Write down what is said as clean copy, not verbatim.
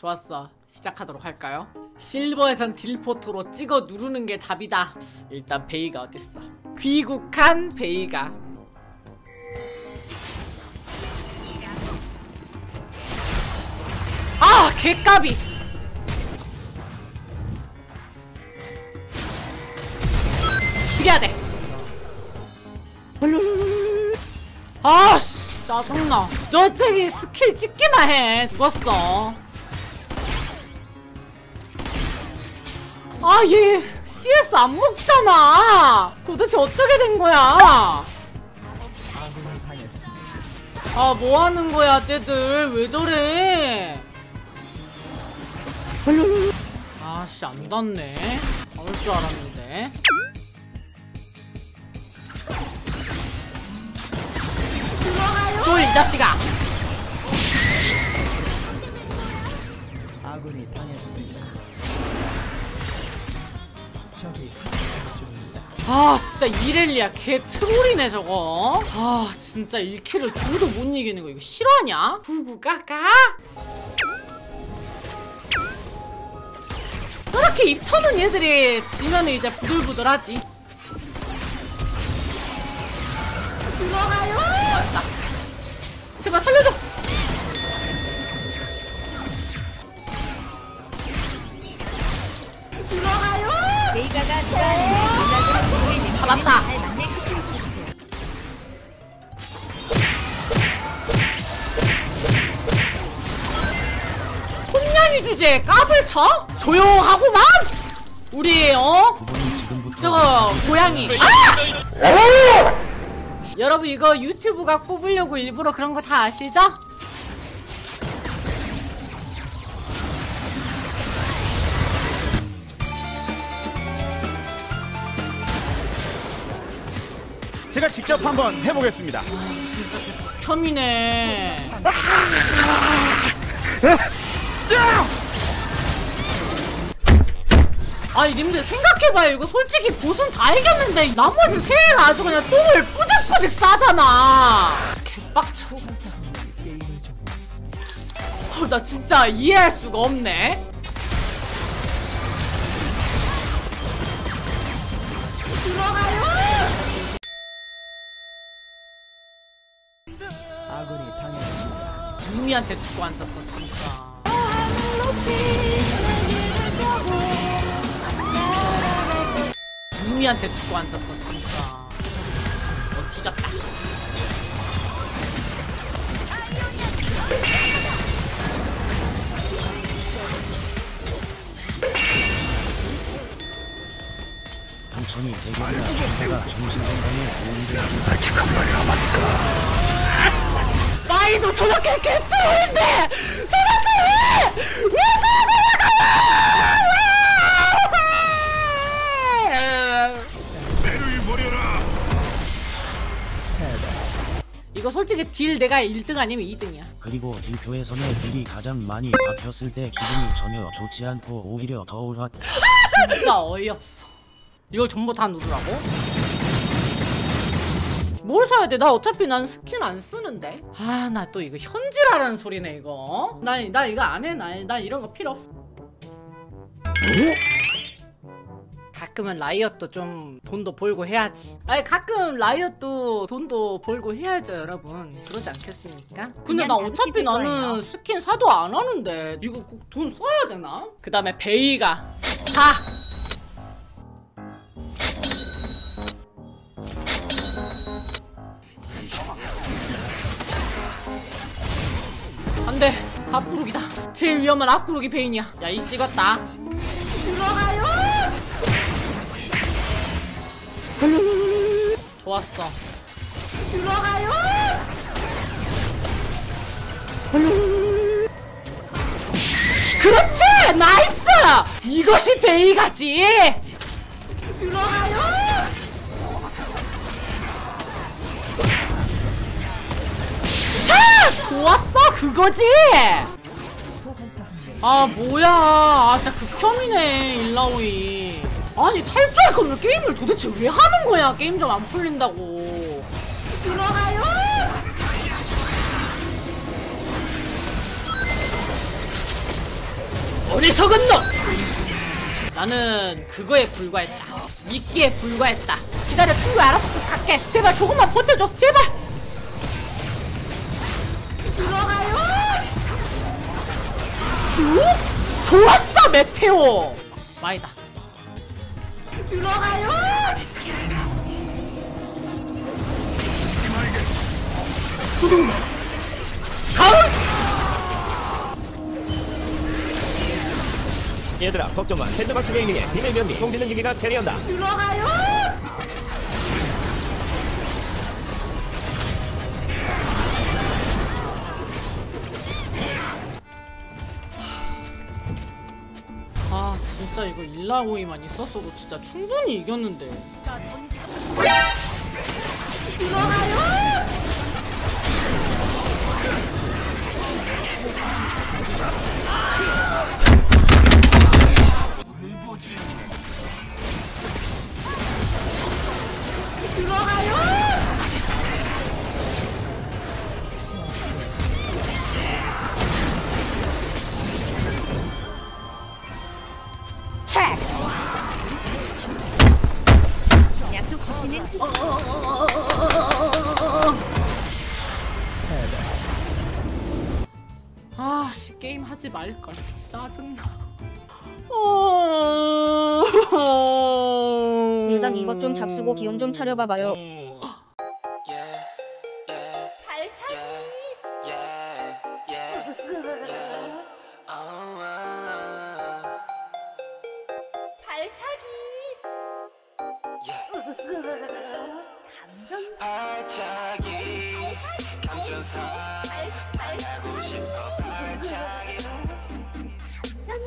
좋았어. 시작하도록 할까요? 실버에선 딜포트로 찍어 누르는 게 답이다. 일단 베이가 어딨어? 귀국한 베이가. 아! 개까비! 죽여야 돼! 아씨! 짜증나. 너 저기 스킬 찍기만 해. 죽었어. 아, 얘 CS 안 먹잖아. 도대체 어떻게 된 거야? 아, 뭐 하는 거야, 쟤들. 왜 저래? 아, 씨, 안 닿네. 안 올 줄 알았는데. 쫄, 이 자식아. 아군이 당했습니다. 아 진짜 이렐리아 개 트롤이네 저거. 아 진짜 1킬을 둘도 못 이기는 거 이거 실화냐? 구구가가? 저렇게 입 터는 얘들이 지면은 이제 부들부들하지. 들어가요! 나. 제발 살려줘! 들어가요! 잡았다. 홈냥이 주제에 까불 쳐? 조용하고만? 우리 어? 저거 고양이. 아! 여러분 이거 유튜브가 꼽으려고 일부러 그런 거 다 아시죠? 제가 직접 한번 해보겠습니다. 처음이네. 아니 님들 생각해봐요. 이거 솔직히 보스는 다 이겼는데 나머지 셋은 아주 그냥 똥을 뿌득뿌득 싸잖아. 개빡쳐. 나 진짜 이해할 수가 없네. 들어가요. 아군이 당했습니다. 누미한테 듣고 앉았어 진짜. 누미한테 듣고 앉았어 진짜. 어 뒤졌다. 당신이 대결이나 제가 정신건강에 문제가 아직 한 마리 남았다. 아이도 저렇게 개투인데 도대체 왜 저러는 거야? 배를 버려라. 이거 솔직히 딜 내가 1등 아니면 2등이야. 그리고 딜표에서는 딜이 가장 많이 박혔을 때 기분이 전혀 좋지 않고 오히려 더 올랐. 진짜 어이없어. 이걸 전부 다 누르라고? 뭘 사야 돼? 나 어차피 난 스킨 안 쓰는데. 아, 나 또 이거 현질하라는 소리네 이거. 나 이거 안 해. 나 이런 거 필요 없어. 가끔은 라이엇도 좀 돈도 벌고 해야지. 아니 가끔 라이엇도 돈도 벌고 해야죠 여러분. 그러지 않겠습니까? 근데 나 어차피 나는 스킨 사도 안 하는데 이거 꼭 돈 써야 되나? 그 다음에 베이가 다. 안돼. 앞구르기다. 제일 위험한 앞구르기 베인이야. 야, 이 찍었다. 들어가요. 좋았어. 들어가요. 그렇지. 나이스. 이것이 베이가지. 들어가요. 좋았어! 그거지! 아 뭐야. 아 진짜 극혐이네 일라오이. 아니 탈주할 거면 게임을 도대체 왜 하는 거야. 게임 좀 안 풀린다고. 들어가요! 어리석은 놈! 나는 그거에 불과했다. 미끼에 불과했다. 기다려, 친구야. 알아서 갈게. 제발 조금만 버텨줘. 제발! 들어가요! 쭉! 좋았어, 메테오! 마이다. 들어가요! 두둥! 가을! 얘들아 걱정마. 샌드박스 게이밍에 비밀 면미 송지는 기기가 캐리한다. 들어가요! 아 진짜 이거 일라오이만 있었어도 진짜 충분히 이겼는데. 들어가요! 아씨 게임 하지 말걸. 짜증나. 일단 이것 좀 잡수고 기운 좀 차려봐봐요. 감정사. 알고 싶어.